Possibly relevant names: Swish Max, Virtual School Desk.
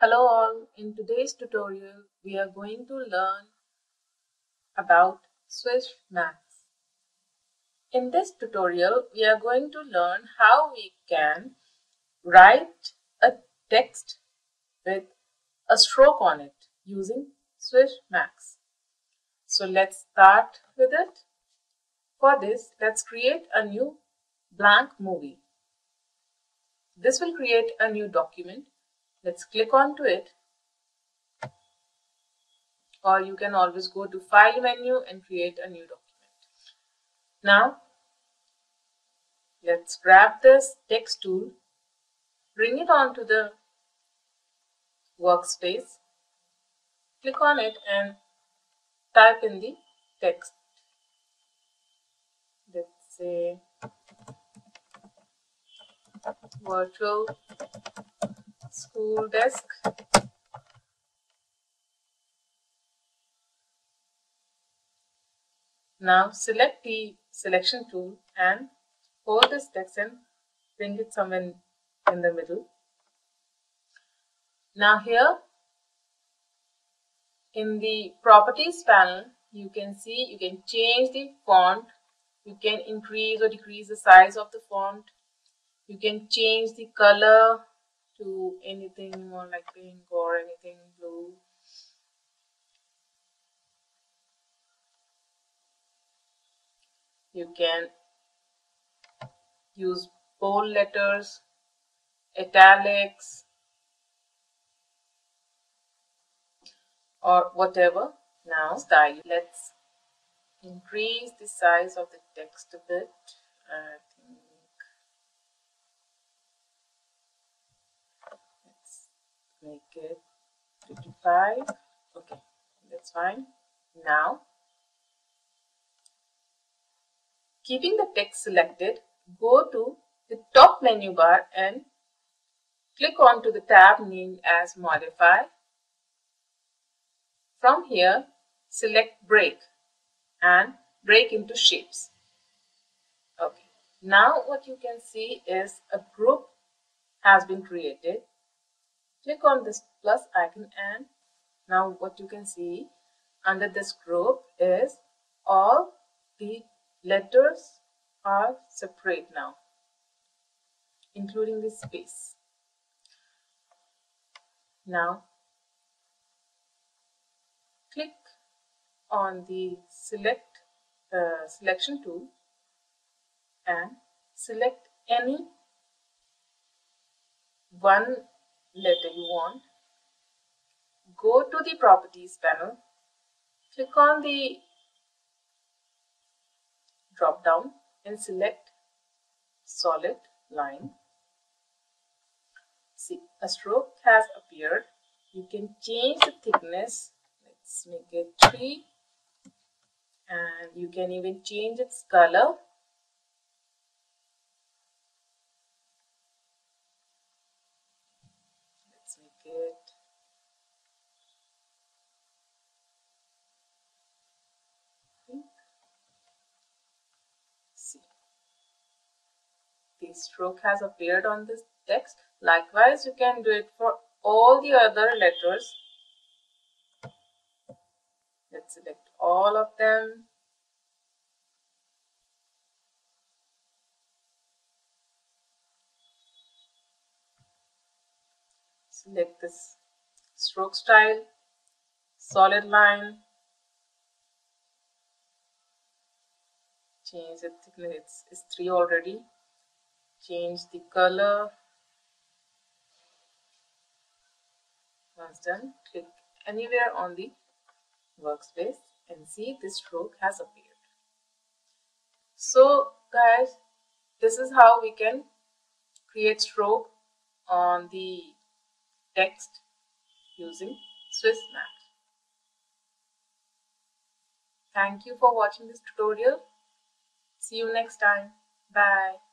Hello all, in today's tutorial we are going to learn about Swish Max. In this tutorial we are going to learn how we can write a text with a stroke on it using Swish Max. So let's start with it. For this, let's create a new blank movie. This will create a new document. Let's click onto it, or you can always go to File menu and create a new document. Now, let's grab this text tool, bring it onto the workspace, click on it and type in the text. Let's say Virtual School Desk. Now select the selection tool and hold this text and bring it somewhere in the middle. Now here in the properties panel, you can see you can change the font, you can increase or decrease the size of the font, you can change the color to anything you want, like pink or anything blue. You can use bold letters, italics, or whatever. Now style. Let's increase the size of the text a bit. Make it 55. Okay, that's fine. Now, keeping the text selected, go to the top menu bar and click on to the tab named as Modify. From here, select Break and break into shapes. Okay, now what you can see is a group has been created. Click on this plus icon and now what you can see under this group is all the letters are separate now, including the space. Now click on the selection tool and select any one letter you want. Go to the properties panel, click on the drop down and select solid line. See, a stroke has appeared. You can change the thickness. Let's make it 3 and you can even change its color. The stroke has appeared on this text. Likewise, you can do it for all the other letters. Let's select all of them. Select this stroke style, solid line, change the thickness, it's 3 already, change the color. Once done, click anywhere on the workspace and see this stroke has appeared. So guys, this is how we can create stroke on the text using Swish Max. Thank you for watching this tutorial. See you next time. Bye.